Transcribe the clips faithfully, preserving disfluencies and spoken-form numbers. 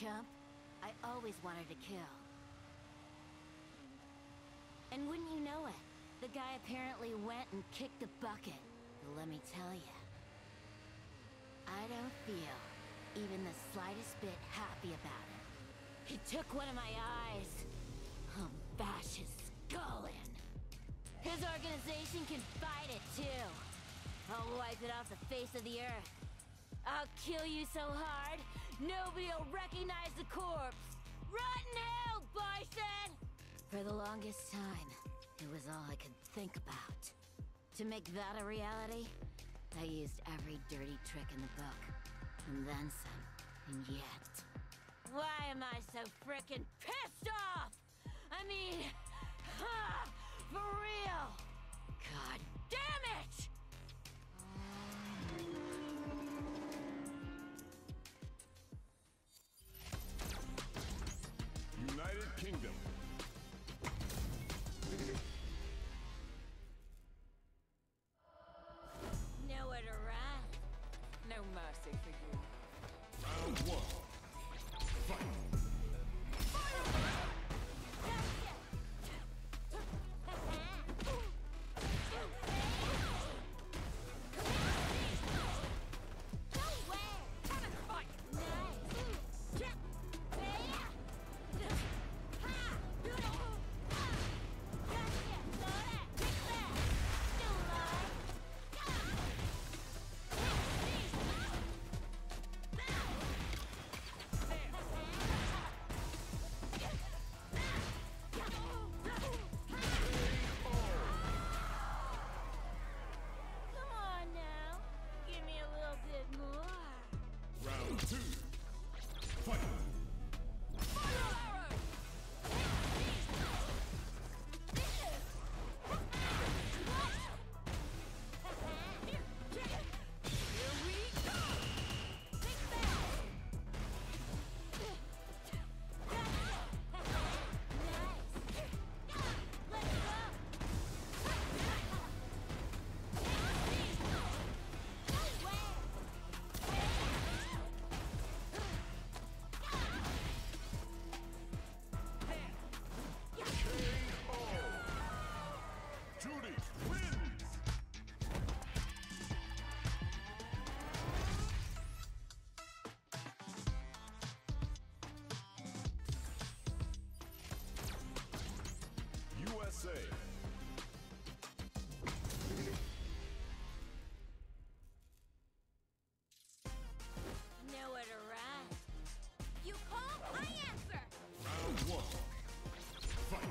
chump. I always wanted to kill. And wouldn't you know it, the guy apparently went and kicked the bucket. But let me tell you, I don't feel even the slightest bit happy about it. He took one of my eyes. I'll bash his skull in. His organization can fight it too. I'll wipe it off the face of the earth. I'll kill you so hard, nobody'll recognize the corpse! Rotten hell, Bison! For the longest time, it was all I could think about. To make that a reality, I used every dirty trick in the book. And then some, and yet... Why am I so frickin' pissed off? I mean... Huh, for real! God damn it! United Kingdom. Nowhere to run. No mercy for you. Round one. Fight! Nowhere to run. You call, I answer. Round one. Fight.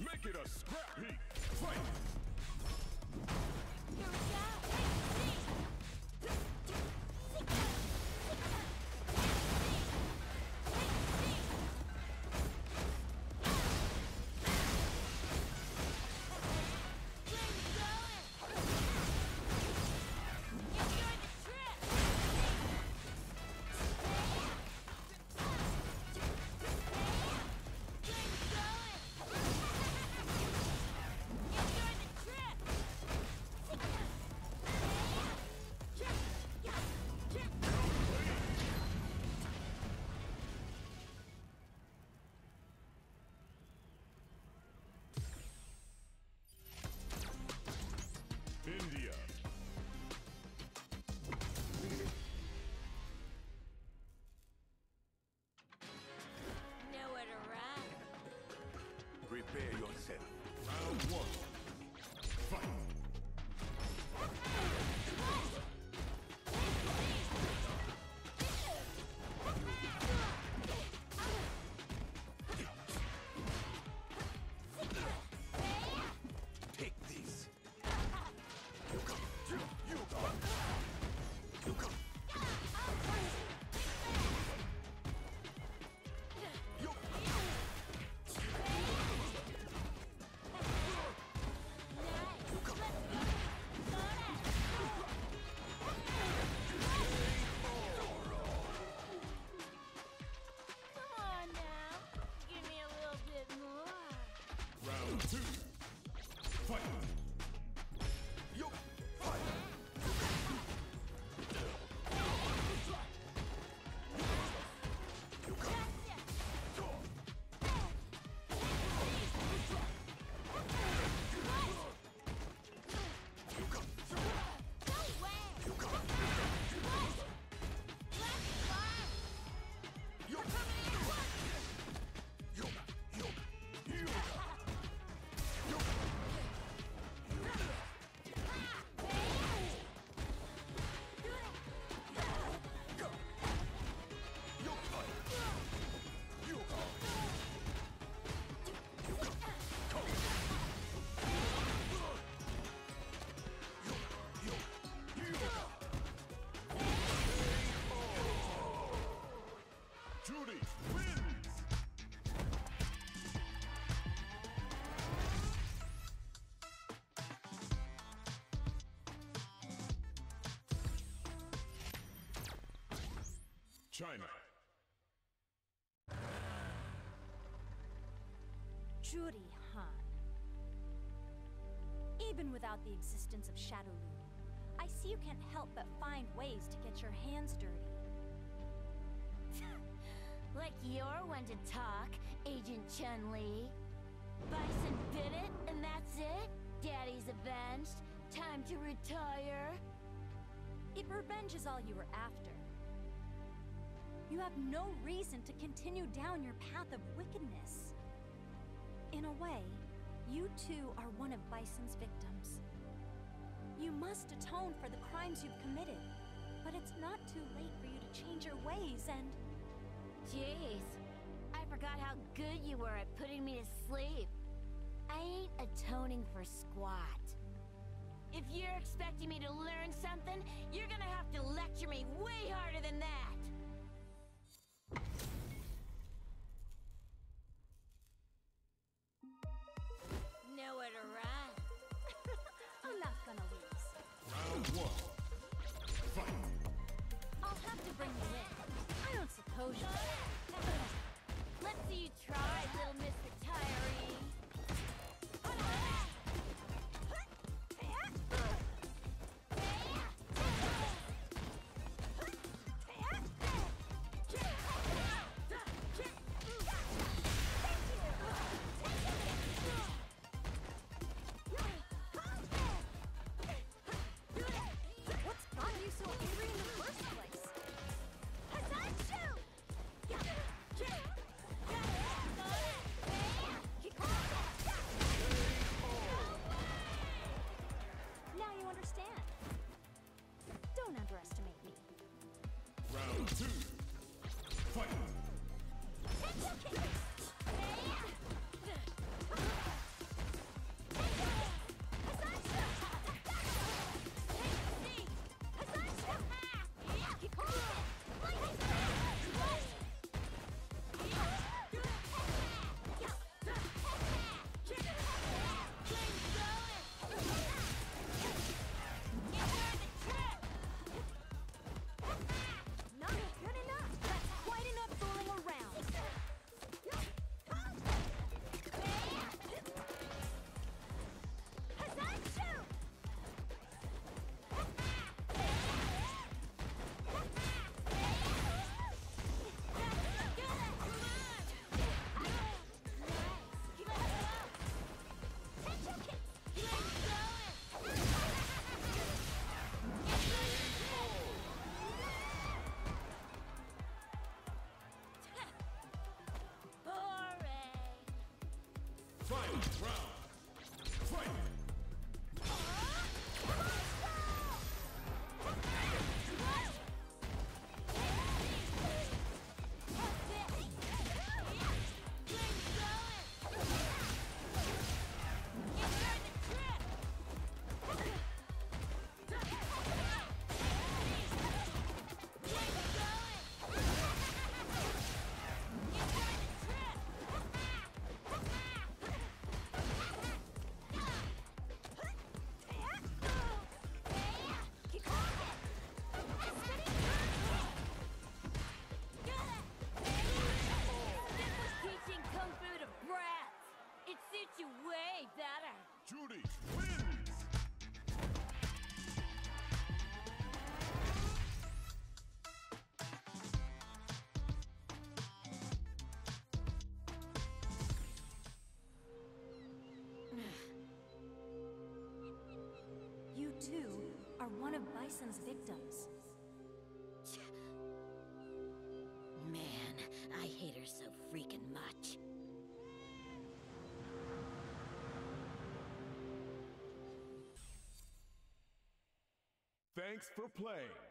Make it a scrap heap! Fight! China. Juri Han. Even without the existence of Shadaloo, I see you can't help but find ways to get your hands dirty. Like you're one to talk, Agent Chun-Li. Bison bit it, and that's it? Daddy's avenged. Time to retire. If revenge is all you were after, you have no reason to continue down your path of wickedness. In a way, you too are one of Bison's victims. You must atone for the crimes you've committed, but it's not too late for you to change your ways and... Jeez, I forgot how good you were at putting me to sleep. I ain't atoning for squat. If you're expecting me to learn something, you're gonna have to lecture me way harder than that! Nowhere to run. I'm not gonna lose. Round one. Fight! I'll have to bring you in. I don't suppose you Let's see you try, little Miss Retiree. Two are one of Bison's victims. Man, I hate her so freaking much. Thanks for playing.